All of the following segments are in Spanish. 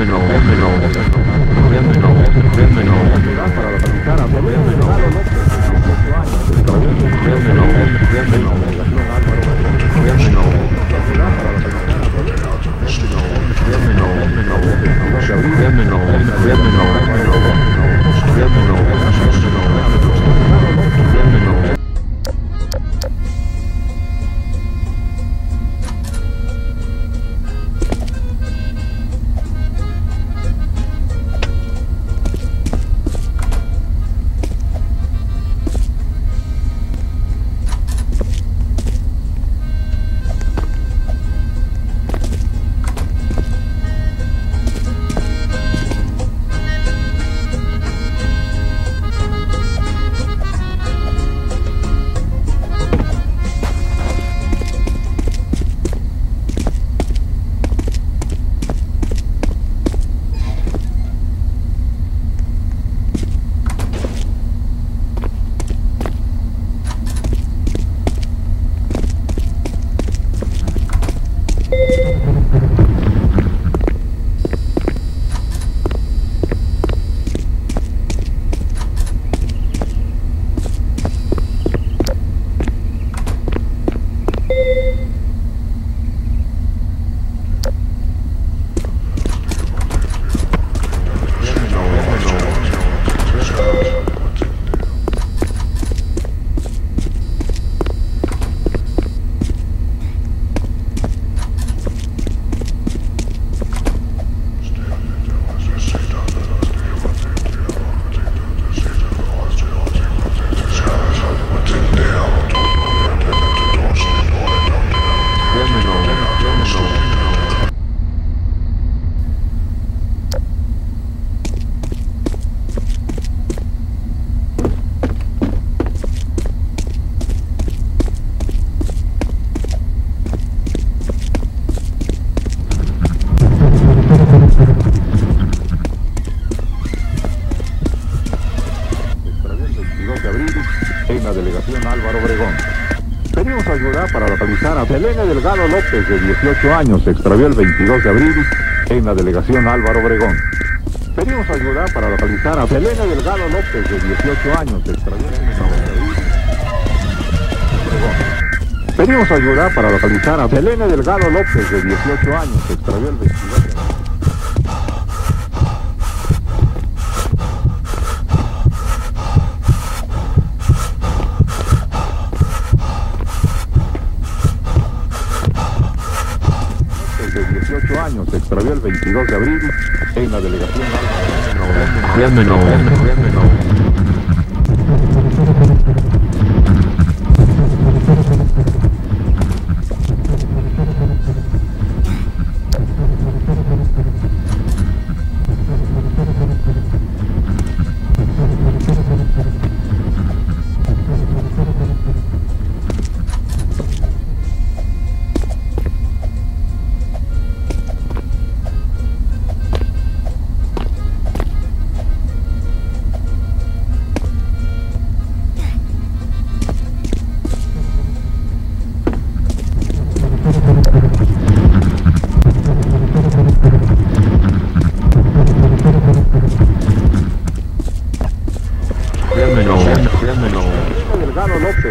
Álvaro Obregón. Pedimos ayuda para localizar a Selena Delgado López, de 18 años, se extravió el 22 de abril en la delegación Álvaro Obregón. Pedimos ayuda para localizar a Selena Delgado López, de 18 años, se extravió el 22 de abril. Pedimos ayuda para localizar a Selena Delgado López, de 18 años, se extravió el 22 de abril. Se extravió el 22 de abril en la delegación López,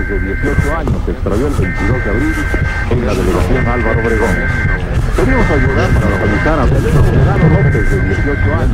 de 18 años, se extravió el 22 de abril en la delegación Álvaro Obregón. Pedimos ayuda para localizar a Pedro Fernando López, de 18 años.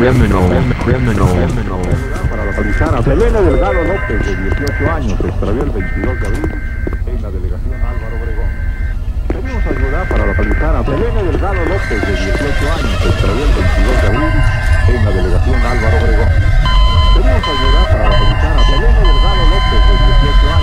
criminal. Para localizar a Selena Delgado López, de 18 años, se extravió el 22 de abril en la delegación Álvaro Obregón. Pedimos ayuda para localizar a Selena Delgado López, de 18 años, se extravió el 22 de abril en la delegación Álvaro Obregón. Pedimos ayuda para localizar a Selena Delgado López, de 18 años.